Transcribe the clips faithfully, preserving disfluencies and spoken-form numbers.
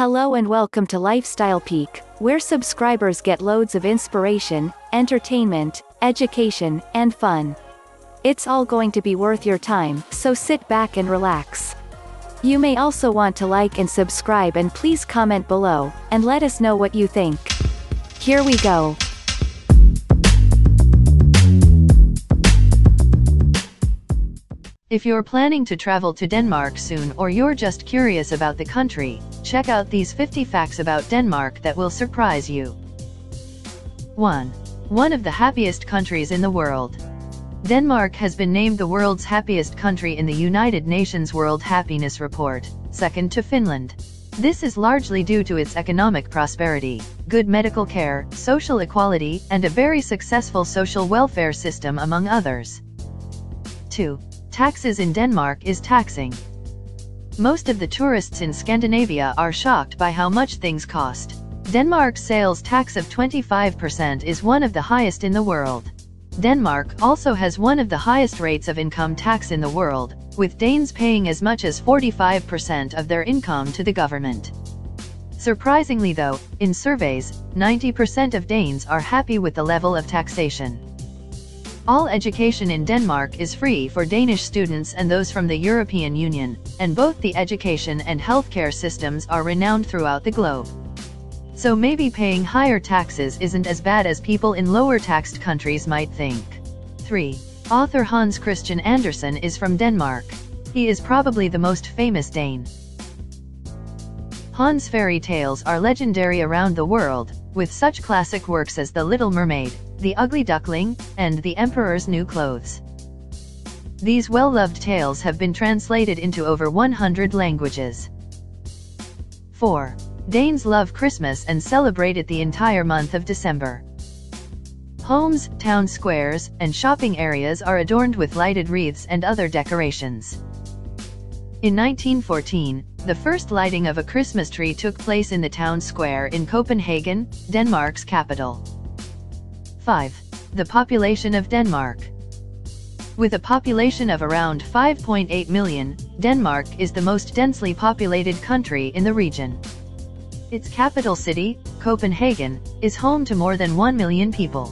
Hello and welcome to Lifestyle Peak, where subscribers get loads of inspiration, entertainment, education, and fun. It's all going to be worth your time, so sit back and relax. You may also want to like and subscribe, and please comment below, and let us know what you think. Here we go. If you're planning to travel to Denmark soon or you're just curious about the country, check out these fifty facts about Denmark that will surprise you. one. One of the happiest countries in the world. Denmark has been named the world's happiest country in the United Nations World Happiness Report, second to Finland. This is largely due to its economic prosperity, good medical care, social equality, and a very successful social welfare system, among others. two. Taxes in Denmark is taxing. Most of the tourists in Scandinavia are shocked by how much things cost. Denmark's sales tax of twenty-five percent is one of the highest in the world. Denmark also has one of the highest rates of income tax in the world, with Danes paying as much as forty-five percent of their income to the government. Surprisingly though, in surveys, ninety percent of Danes are happy with the level of taxation. All education in Denmark is free for Danish students and those from the European Union, and both the education and healthcare systems are renowned throughout the globe. So maybe paying higher taxes isn't as bad as people in lower-taxed countries might think. three. Author Hans Christian Andersen is from Denmark. He is probably the most famous Dane. Hans' fairy tales are legendary around the world, with such classic works as The Little Mermaid, The Ugly Duckling, and The Emperor's New Clothes. These well-loved tales have been translated into over one hundred languages. four. Danes love Christmas and celebrate it the entire month of December. Homes, town squares, and shopping areas are adorned with lighted wreaths and other decorations. In nineteen fourteen, the first lighting of a Christmas tree took place in the town square in Copenhagen, Denmark's capital. five. The population of Denmark. With a population of around five point eight million, Denmark is the most densely populated country in the region. Its capital city, Copenhagen, is home to more than one million people.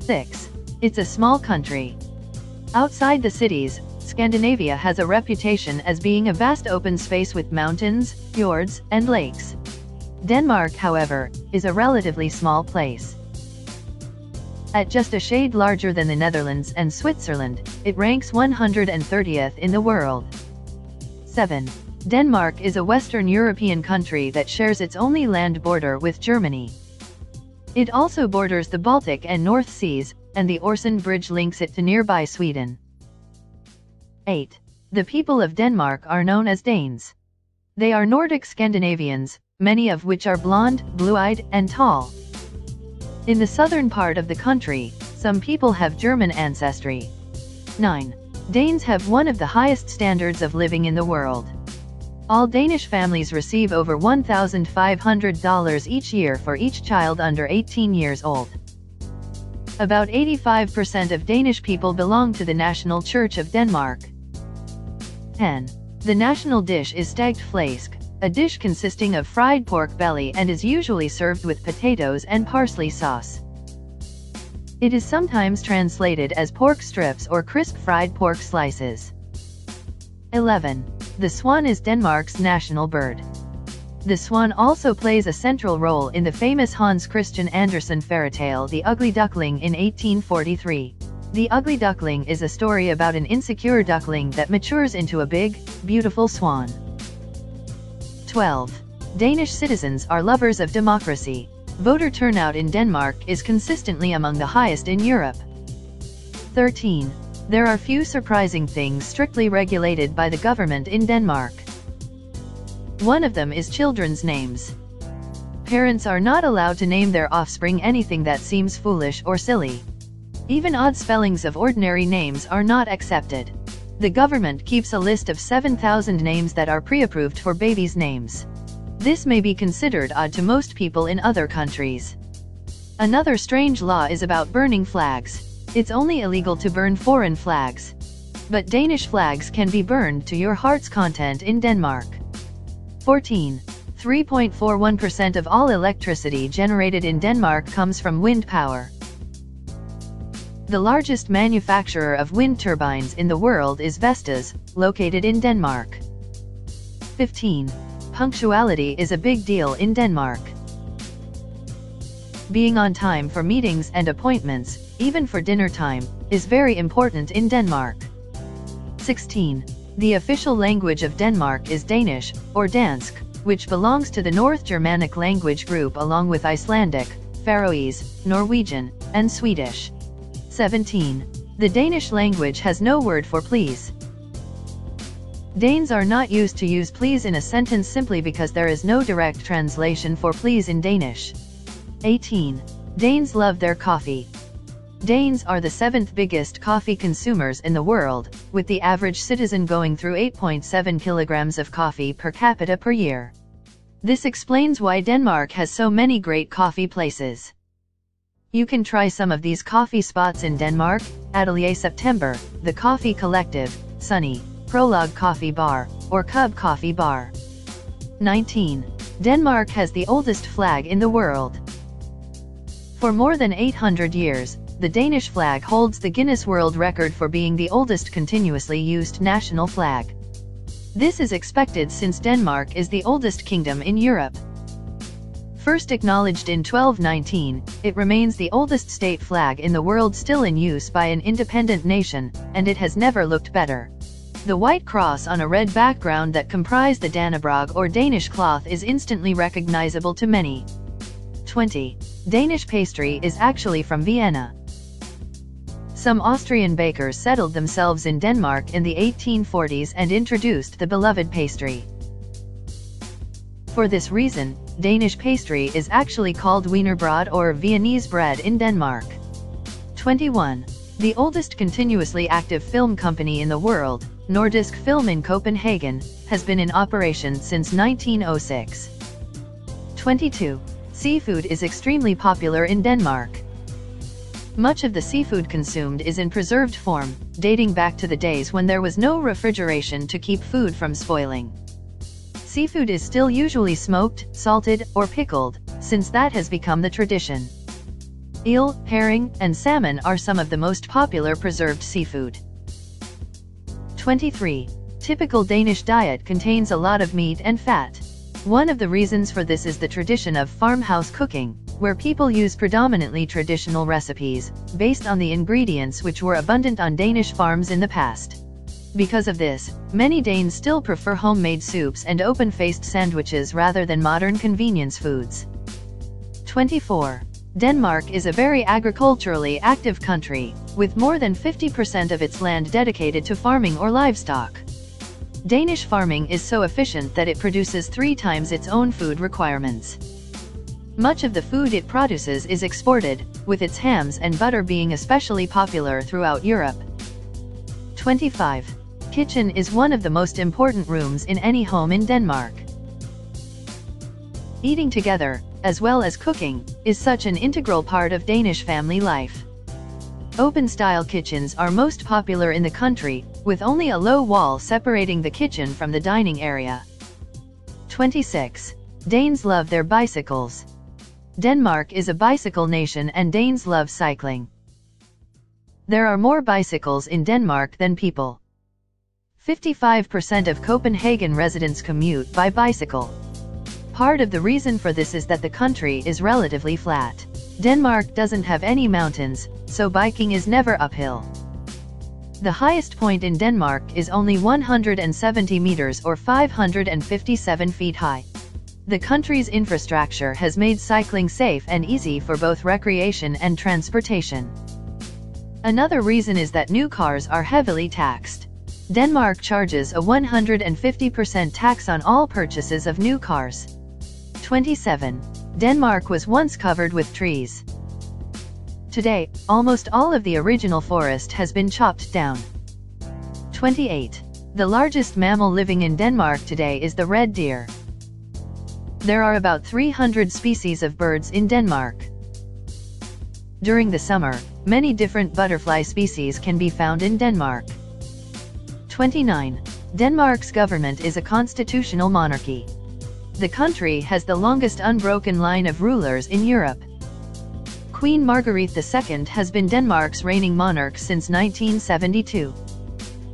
six. It's a small country. Outside the cities, Scandinavia has a reputation as being a vast open space with mountains, fjords, and lakes. Denmark, however, is a relatively small place. At just a shade larger than the Netherlands and Switzerland, it ranks one hundred thirtieth in the world. seven. Denmark is a Western European country that shares its only land border with Germany. It also borders the Baltic and North Seas, and the Øresund Bridge links it to nearby Sweden. eight. The people of Denmark are known as Danes. They are Nordic Scandinavians, many of which are blonde, blue-eyed, and tall. In the southern part of the country, some people have German ancestry. nine. Danes have one of the highest standards of living in the world. All Danish families receive over one thousand five hundred dollars each year for each child under eighteen years old. About eighty-five percent of Danish people belong to the National Church of Denmark. ten. The national dish is stegt flæsk, a dish consisting of fried pork belly and is usually served with potatoes and parsley sauce. It is sometimes translated as pork strips or crisp fried pork slices. eleven. The swan is Denmark's national bird. The swan also plays a central role in the famous Hans Christian Andersen fairytale The Ugly Duckling in eighteen forty-three. The Ugly Duckling is a story about an insecure duckling that matures into a big, beautiful swan. twelve. Danish citizens are lovers of democracy. Voter turnout in Denmark is consistently among the highest in Europe. thirteen. There are few surprising things strictly regulated by the government in Denmark. One of them is children's names. Parents are not allowed to name their offspring anything that seems foolish or silly. Even odd spellings of ordinary names are not accepted. The government keeps a list of seven thousand names that are pre-approved for babies' names. This may be considered odd to most people in other countries. Another strange law is about burning flags. It's only illegal to burn foreign flags. But Danish flags can be burned to your heart's content in Denmark. fourteen. three point four one percent of all electricity generated in Denmark comes from wind power. The largest manufacturer of wind turbines in the world is Vestas, located in Denmark. fifteen. Punctuality is a big deal in Denmark. Being on time for meetings and appointments, even for dinner time, is very important in Denmark. sixteen. The official language of Denmark is Danish, or Dansk, which belongs to the North Germanic language group along with Icelandic, Faroese, Norwegian, and Swedish. seventeen. The Danish language has no word for please. Danes are not used to use please in a sentence simply because there is no direct translation for please in Danish. eighteen. Danes love their coffee. Danes are the seventh biggest coffee consumers in the world, with the average citizen going through eight point seven kilograms of coffee per capita per year. This explains why Denmark has so many great coffee places. You can try some of these coffee spots in Denmark: Atelier September, The Coffee Collective, Sunny, Prologue Coffee Bar, or Cub Coffee Bar. nineteen. Denmark has the oldest flag in the world. For more than eight hundred years, the Danish flag holds the Guinness World Record for being the oldest continuously used national flag. This is expected since Denmark is the oldest kingdom in Europe. First acknowledged in twelve nineteen, it remains the oldest state flag in the world still in use by an independent nation, and it has never looked better. The white cross on a red background that comprise the Dannebrog or Danish cloth is instantly recognizable to many. twenty. Danish pastry is actually from Vienna. Some Austrian bakers settled themselves in Denmark in the eighteen forties and introduced the beloved pastry. For this reason, Danish pastry is actually called wienerbrød or Viennese bread in Denmark. twenty-one. The oldest continuously active film company in the world, Nordisk Film in Copenhagen, has been in operation since nineteen oh six. twenty-two. Seafood is extremely popular in Denmark. Much of the seafood consumed is in preserved form, dating back to the days when there was no refrigeration to keep food from spoiling. Seafood is still usually smoked, salted, or pickled, since that has become the tradition. Eel, herring, and salmon are some of the most popular preserved seafood. twenty-three. Typical Danish diet contains a lot of meat and fat. One of the reasons for this is the tradition of farmhouse cooking, where people use predominantly traditional recipes, based on the ingredients which were abundant on Danish farms in the past. Because of this, many Danes still prefer homemade soups and open-faced sandwiches rather than modern convenience foods. twenty-four. Denmark is a very agriculturally active country, with more than fifty percent of its land dedicated to farming or livestock. Danish farming is so efficient that it produces three times its own food requirements. Much of the food it produces is exported, with its hams and butter being especially popular throughout Europe. twenty-five. Kitchen is one of the most important rooms in any home in Denmark. Eating together, as well as cooking, is such an integral part of Danish family life. Open-style kitchens are most popular in the country, with only a low wall separating the kitchen from the dining area. twenty-six. Danes love their bicycles. Denmark is a bicycle nation and Danes love cycling. There are more bicycles in Denmark than people. fifty-five percent of Copenhagen residents commute by bicycle. Part of the reason for this is that the country is relatively flat. Denmark doesn't have any mountains, so biking is never uphill. The highest point in Denmark is only one hundred seventy meters or five hundred fifty-seven feet high. The country's infrastructure has made cycling safe and easy for both recreation and transportation. Another reason is that new cars are heavily taxed. Denmark charges a one hundred fifty percent tax on all purchases of new cars. twenty-seven. Denmark was once covered with trees. Today, almost all of the original forest has been chopped down. twenty-eight. The largest mammal living in Denmark today is the red deer. There are about three hundred species of birds in Denmark. During the summer, many different butterfly species can be found in Denmark. twenty-nine. Denmark's government is a constitutional monarchy. the country has the longest unbroken line of rulers in Europe. Queen Marguerite the Second has been Denmark's reigning monarch since nineteen seventy-two.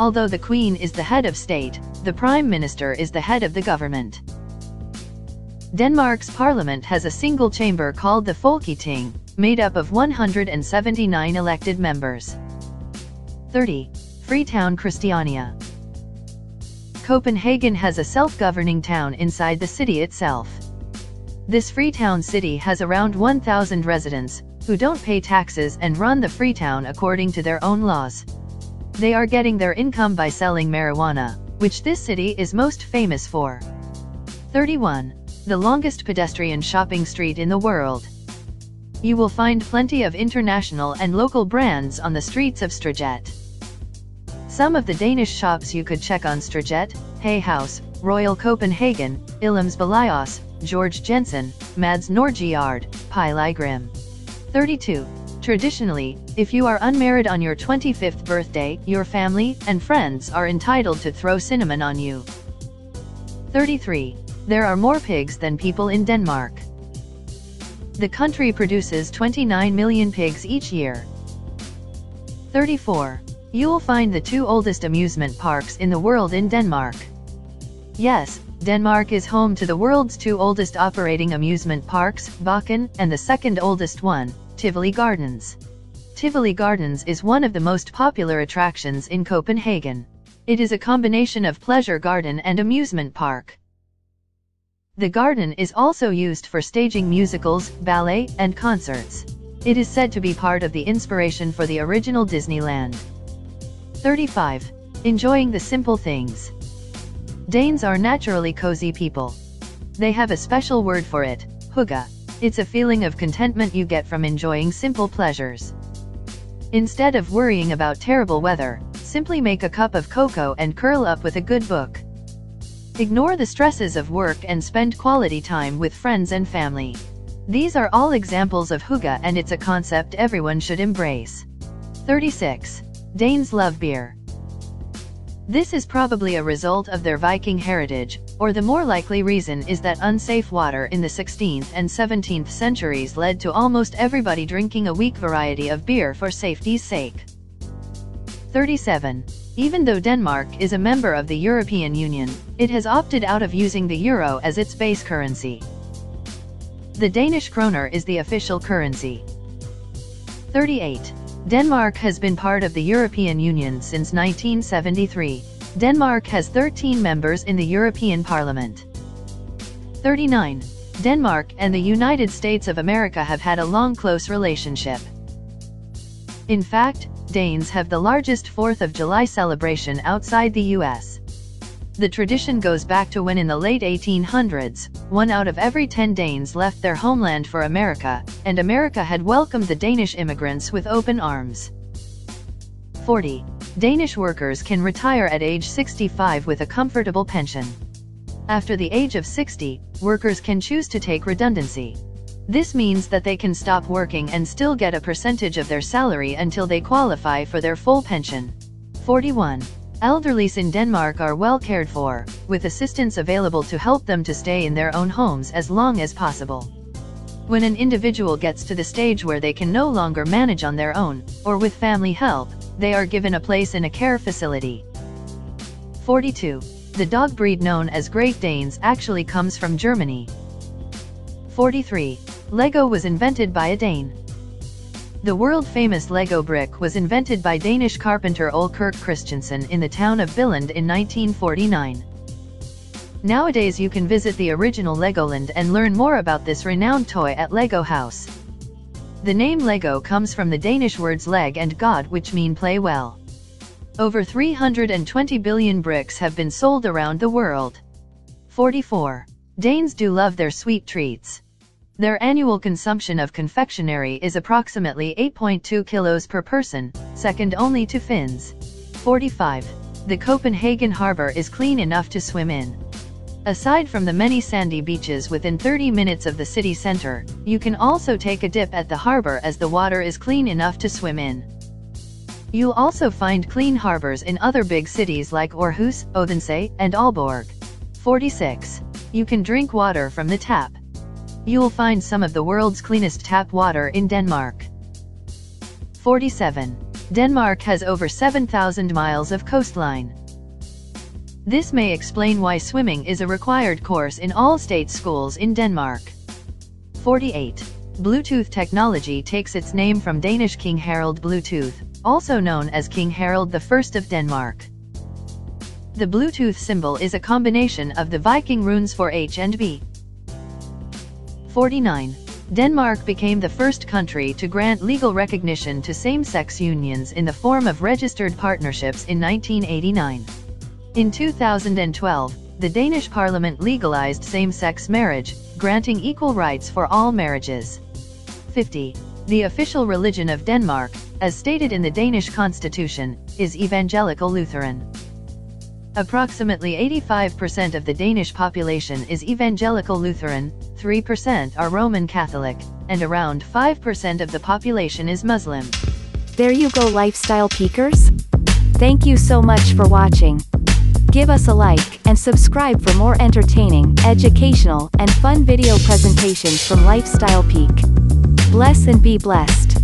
Although the Queen is the head of state, the Prime Minister is the head of the government. Denmark's parliament has a single chamber called the Folketing, made up of one hundred seventy-nine elected members. thirty. Freetown Christiania. Copenhagen has a self-governing town inside the city itself. This Freetown city has around one thousand residents, who don't pay taxes and run the Freetown according to their own laws. They are getting their income by selling marijuana, which this city is most famous for. thirty-one. The longest pedestrian shopping street in the world. You will find plenty of international and local brands on the streets of Strøget. Some of the Danish shops you could check on Strøget: Hay House, Royal Copenhagen, Illums Bolighus, George Jensen, Mads Nørgård, Pilegrim. thirty-two. Traditionally, if you are unmarried on your twenty-fifth birthday, your family and friends are entitled to throw cinnamon on you. thirty-three. There are more pigs than people in Denmark. The country produces twenty-nine million pigs each year. thirty-four. You'll find the two oldest amusement parks in the world in Denmark. Yes, Denmark is home to the world's two oldest operating amusement parks, Bakken, and the second oldest one, Tivoli Gardens. Tivoli Gardens is one of the most popular attractions in Copenhagen. It is a combination of pleasure garden and amusement park. The garden is also used for staging musicals, ballet, and concerts. It is said to be part of the inspiration for the original Disneyland. thirty-five. Enjoying the simple things. Danes are naturally cozy people. They have a special word for it, hygge. It's a feeling of contentment you get from enjoying simple pleasures. Instead of worrying about terrible weather, simply make a cup of cocoa and curl up with a good book. Ignore the stresses of work and spend quality time with friends and family. These are all examples of hygge, and it's a concept everyone should embrace. thirty-six. Danes love beer. This is probably a result of their Viking heritage, or the more likely reason is that unsafe water in the sixteenth and seventeenth centuries led to almost everybody drinking a weak variety of beer for safety's sake. thirty-seven. Even though Denmark is a member of the European Union, it has opted out of using the euro as its base currency. The Danish kroner is the official currency. thirty-eight. Denmark has been part of the European Union since nineteen seventy-three. Denmark has thirteen members in the European Parliament. thirty-nine. Denmark and the United States of America have had a long, close relationship. In fact, Danes have the largest fourth of July celebration outside the U S. The tradition goes back to when in the late eighteen hundreds, one out of every ten Danes left their homeland for America, and America had welcomed the Danish immigrants with open arms. forty. Danish workers can retire at age sixty-five with a comfortable pension. After the age of sixty, workers can choose to take redundancy. This means that they can stop working and still get a percentage of their salary until they qualify for their full pension. forty-one. Elderlies in Denmark are well cared for, with assistance available to help them to stay in their own homes as long as possible. When an individual gets to the stage where they can no longer manage on their own, or with family help, they are given a place in a care facility. forty-two. The dog breed known as Great Danes actually comes from Germany. forty-three. Lego was invented by a Dane. The world-famous Lego brick was invented by Danish carpenter Ole Kirk Christiansen in the town of Billund in nineteen forty-nine. Nowadays you can visit the original Legoland and learn more about this renowned toy at Lego House. The name Lego comes from the Danish words leg and god, which mean play well. Over three hundred twenty billion bricks have been sold around the world. forty-four. Danes do love their sweet treats. Their annual consumption of confectionery is approximately eight point two kilos per person, second only to Finns. forty-five. The Copenhagen harbor is clean enough to swim in. Aside from the many sandy beaches within thirty minutes of the city center, you can also take a dip at the harbor, as the water is clean enough to swim in. You'll also find clean harbors in other big cities like Aarhus, Odense, and Aalborg. forty-six. You can drink water from the tap. You'll find some of the world's cleanest tap water in Denmark. forty-seven. Denmark has over seven thousand miles of coastline. This may explain why swimming is a required course in all state schools in Denmark. forty-eight. Bluetooth technology takes its name from Danish King Harald Bluetooth, also known as King Harald the First of Denmark. The Bluetooth symbol is a combination of the Viking runes for H and B. forty-nine. Denmark became the first country to grant legal recognition to same-sex unions in the form of registered partnerships in nineteen eighty-nine. In two thousand twelve, the Danish parliament legalized same-sex marriage, granting equal rights for all marriages. fifty. The official religion of Denmark, as stated in the Danish constitution, is Evangelical Lutheran. Approximately eighty-five percent of the Danish population is Evangelical Lutheran, three percent are Roman Catholic, and around five percent of the population is Muslim. There you go, Lifestyle Peakers. Thank you so much for watching. Give us a like and subscribe for more entertaining, educational, and fun video presentations from Lifestyle Peak. Bless and be blessed.